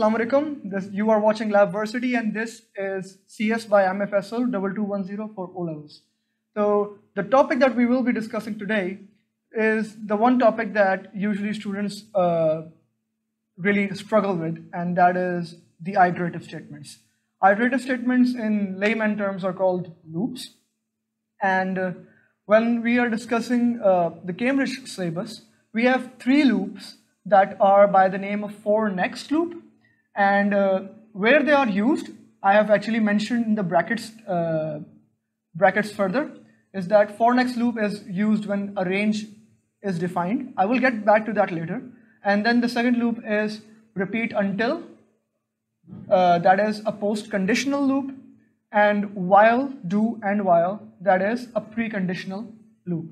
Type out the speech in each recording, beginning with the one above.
Assalamu alaikum. You are watching Labversity, and this is CS by MFSL 2210 for O levels. So the topic that we will be discussing today is the one topic that usually students really struggle with, and that is the iterative statements. Iterative statements in layman terms are called loops. And when we are discussing the Cambridge syllabus, we have three loops that are by the name of FOR NEXT loop, and where they are used, I have actually mentioned in the brackets further, is that FOR NEXT loop is used when a range is defined. I will get back to that later. And then the second loop is repeat until, that is a post-conditional loop, and while, do, and while, that is a preconditional loop.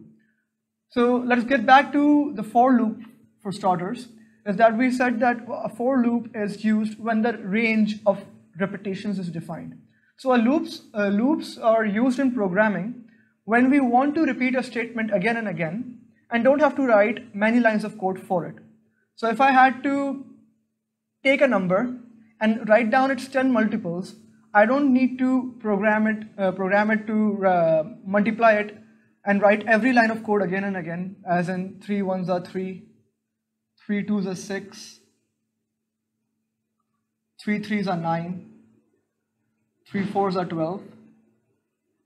So let's get back to the for loop for starters, is that we said that a for loop is used when the range of repetitions is defined. So loops are used in programming when we want to repeat a statement again and again and don't have to write many lines of code for it. So if I had to take a number and write down its 10 multiples, I don't need to program it to multiply it and write every line of code again and again, as in 3 ones are 3, 3 twos are 6, 3 threes are 9, 3 fours are 12.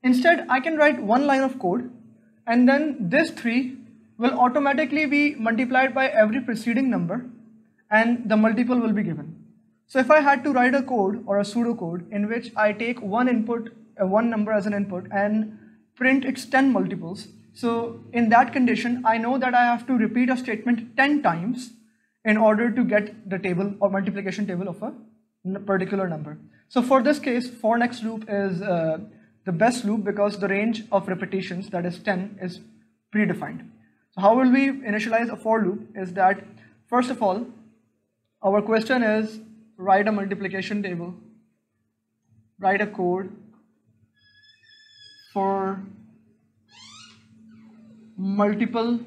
Instead, I can write one line of code, and then this 3 will automatically be multiplied by every preceding number, and the multiple will be given. So if I had to write a code or a pseudocode in which I take one number as an input and print its 10 multiples, so in that condition I know that I have to repeat a statement 10 times in order to get the table or multiplication table of a particular number. So for this case, for next loop is the best loop because the range of repetitions, that is 10, is predefined. So how will we initialize a for loop is that, first of all, our question is write a multiplication table, write a code for multiple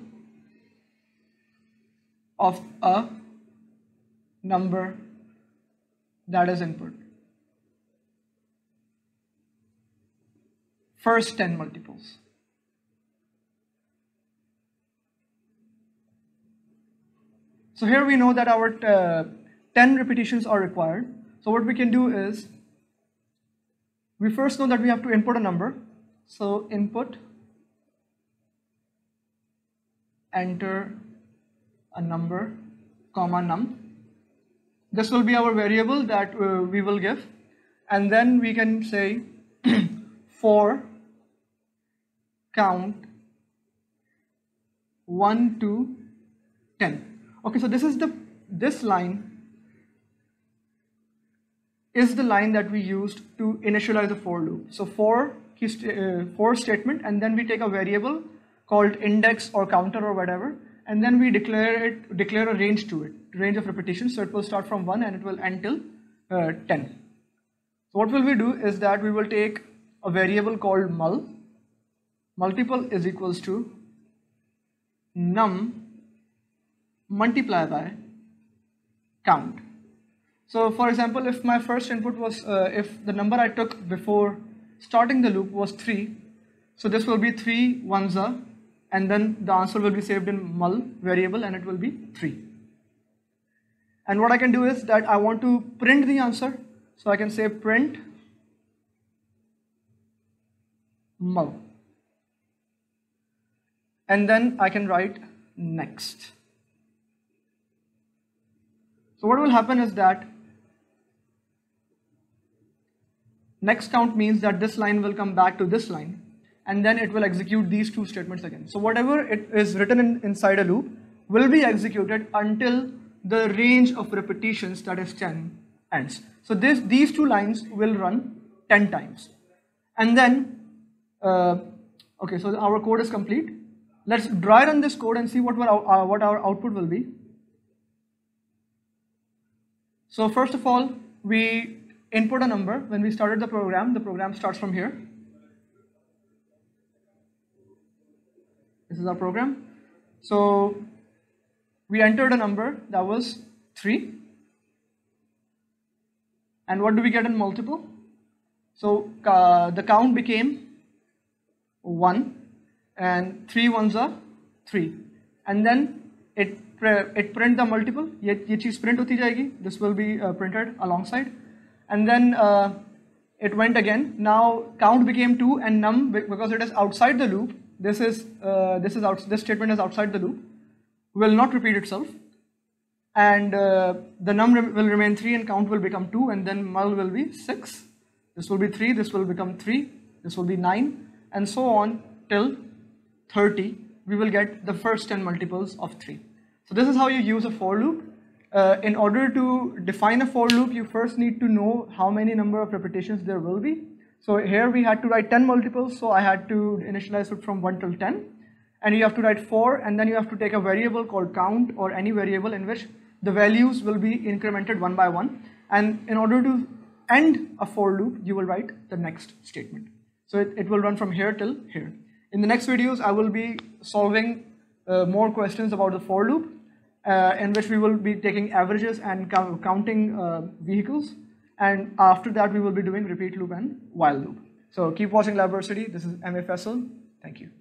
of a number that is input. First 10 multiples. So here we know that our 10 repetitions are required. So what we can do is, we first know that we have to input a number. So input, enter a number, comma num. This will be our variable that we will give. And then we can say for count 1 to 10. Okay, so this is this line is the line that we used to initialize the for loop. So for statement, and then we take a variable called index or counter or whatever, and then we declare a range to it, range of repetitions. So it will start from 1 and it will end till 10. So what will we do is that we will take a variable called mul, multiple is equals to num multiply by count. So for example, if my first input was, if the number I took before starting the loop was 3, so this will be 3 ones are, and then the answer will be saved in mul variable and it will be 3. And what I can do is that I want to print the answer, so I can say print mul, and then I can write next. So what will happen is that next count means that this line will come back to this line, and then it will execute these two statements again. So whatever it is written inside a loop will be executed until the range of repetitions, that is 10, ends. So these two lines will run 10 times. And then, okay, so our code is complete. Let's dry run this code and see what our output will be. So first of all, we input a number. When we started the program starts from here. This is our program. So we entered a number that was 3. And what do we get in multiple? So the count became 1, and 3 ones are 3, and then it print the multiple. ये चीज़ print होती जाएगी. This will be printed alongside, and then it went again. Now count became 2, and num, because it is outside the loop. This statement is outside the loop, will not repeat itself, and the num will remain 3, and count will become 2, and then mul will be 6. This will be 3. This will become 3. This will be 9, and so on till 30. We will get the first 10 multiples of 3. So this is how you use a for loop. In order to define a for loop, you first need to know how many number of repetitions there will be. So here we had to write 10 multiples, so I had to initialize it from 1 till 10. And you have to write 4, and then you have to take a variable called count, or any variable in which the values will be incremented one by one. And in order to end a for loop, you will write the next statement. So it will run from here till here. In the next videos, I will be solving more questions about the for loop, in which we will be taking averages and counting vehicles, and after that we will be doing repeat loop and while loop. So keep watching Labversity. This is M. Ali Faisal. Thank you.